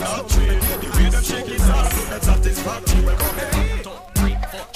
not way. The way them shake it up, that's satisfactory.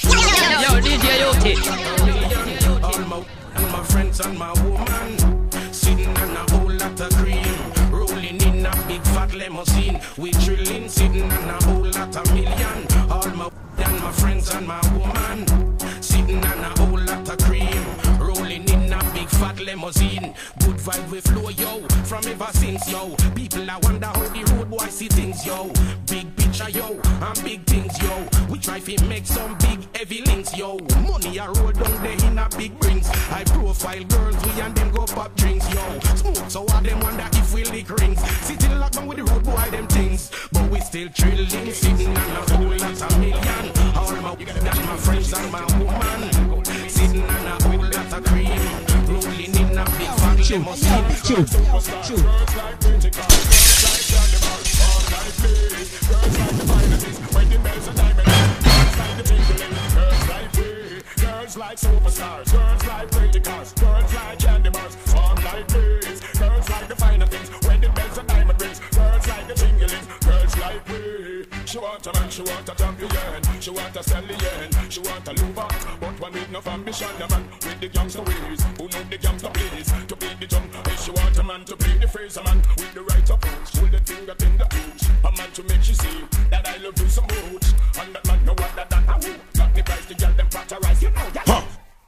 Yo, DJ Yote. All my friends and my woman, sitting on a whole lot of cream, rolling in a big fat limousine. We drilling, sitting on a whole lot of million. All my and my friends and my woman, sitting on a whole lot of cream, rolling in a big fat limousine. Good vibe we flow, yo, from ever since, yo. People I wonder how the road boy see things, yo. Big picture, yo, and big things, yo. We try to make some big heavy links, yo. Money I roll down there in a big rings. I profile girls, we and them go pop drinks, yo. Smoke, so I them wonder if we lick rings. Sitting lockdown with the road boy, them things. But we still trilling, sitting on a whole lot of million. All my friends and my woman, sitting on a whole lot of cream. Rolling in a big fat limousine. Girls like Pentagon, girls like Jaguar, all like Blaze, girls like the Violetines, when the bells are diamond, girls like the Pinkling, girls like Way, girls like Superstars, girls like Predicars, girls like Candy Bars, all like Blaze, girls like the finer things, when the bells are diamond rings, girls like the Tinglings, girls like Way. She want a man, she want a champion, she want a stallion, she want a lover, but one with no ambition, a man with the gangster ways, who know the gangster plays, to play the jump. She want a man to play the phrase, a man with the right approach, hold the finger in the boots, a man to make she see that I love you so much, and that man no other than a who got the price to get them patronize, you know, yeah. Huh.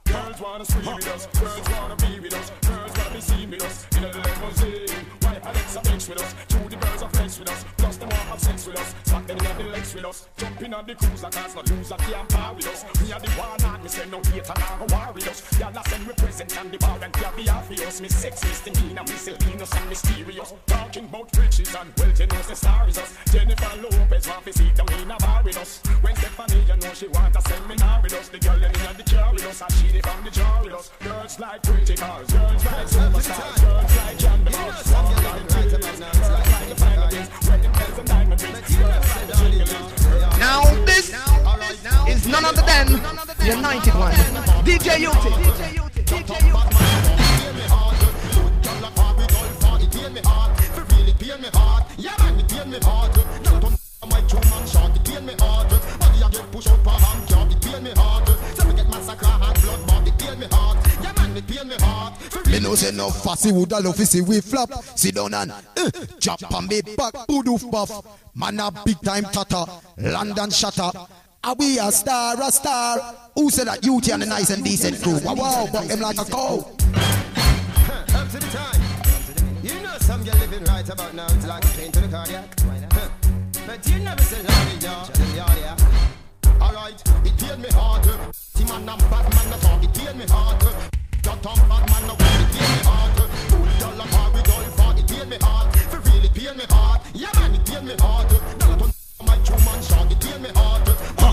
Girls wanna sleep with us, girls wanna be with us, girls wanna see with us, in a limousine. Why Alexa makes with us, two the girls are flex with us, plus them all have sex with us, smack them in the legs with us, jumping on the cruiser, cause no loser can't par with us. We are the one and we send no theater, now a war with us. Y'all are send me present and the bar and caviar for us. Me sex, misdemeanor, me silliness and mysterious. Talking about riches and wealth, you know the star is us. Jennifer Lopez want to sit down in a bar with us. When Stephanie, you know she want a seminar with us. The girl in the car with us, and she from the jar with us. Girls like pretty cars, girls like superstars, girls like candy bars, girls like pretty, girls like the finer things, when the bells and diamond rings, girls like the jingling. Now this is none other than the anointed one, DJ Uti. Me no say no fussy would all office we flop. Sit down and chop on me back, poof puff. Man a big time tatter, London shatter. Are we a star, a star? Who said that you and the nice and decent crew? Wow, but him like a cow. Up to the time. You know some you're living right about now. It's like a pain to the cardiac. But you never said yeah. Alright, it killed me hard. T-man, I'm bad man, that's all. It killed me hard. Got on bad man, no way, it killed me hard. $2 car with all for it killed me hard. For real, it killed me hard. Yeah man, it killed me hard. $2 my two man shot, it killed me hard.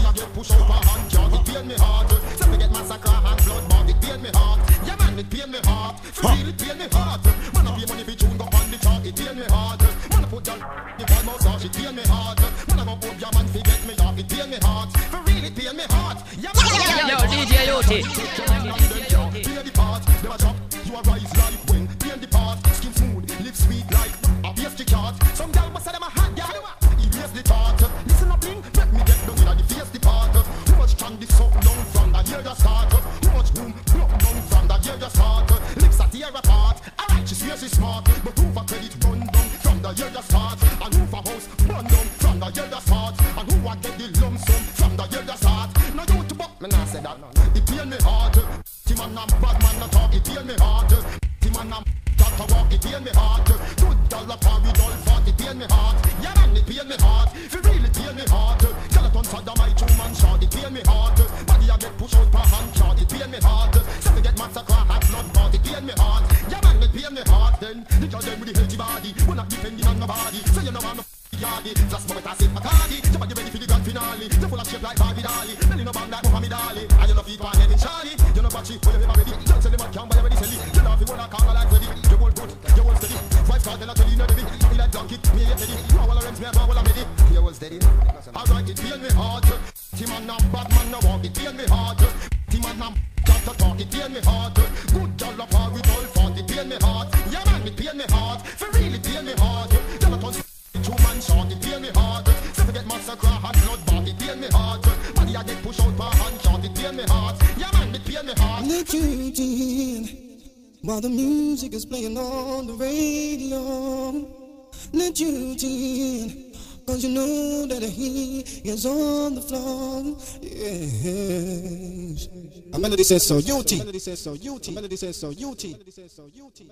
I get pushed over and jog, it killed me hard. So we get massacre and blood, but it killed me hard. Yeah man, it killed me hard. For real, it killed me hard. Man, I pay money for tune, go on the chart, it killed me hard. Man, I put down the ball, no sash, it killed me hard. Man, I go up, yeah man, forget me off, it killed me hard. Yo, DJ Yote. Play the part, never drop. You are rise like when playing the part. Skin smooth, lips sweet like a BSG chart. Some girl must say them a hot girl. Erase the thought. Listen up, Link. Let me get down in the face the part. Too much candy suck down from the year you start. Too much boom block down from the year you start. Lips are tear apart. Alright, she swears she's smart, but proof of credit run down from the year you start. And who for house run down from the year you start. And who I get the lump sum from the year you start. Man, I said that. It killed me hard. T-man, I'm bad man, I talk. It killed me hard. T-man, I'm got to walk. It killed me hard. $2 for it all for it killed me hard. Yeah, man, it killed me hard. For real, it killed me hard. Skeleton saddle my two-man shot. It killed me hard. Body I get pushed out by hand shot. It killed me hard. Seven get massacre at blood bought. It killed me hard. Yeah, man, it killed me hard. Then they got them with the healthy body. We're not depending on nobody. So you know I'm a yardy. Last moment I said my cardi. Somebody ready for the grand finale. They're full of shape like Barbie Dolly. Alright, it feel me hard. T-man, I'm bad man, I walk. It feel me hard. T-man, I'm got to talk. It feel me hard. Good job of how we all fought. It feel me hard. Yeah man, it feel me hard. For real, it feel me hard. Two man short. It feel Let you in while the music is playing on the radio. Let you in, cause you know that he is on the floor. Yes. A melody says so, Uti. A melody says so, Uti. A melody says so, Uti.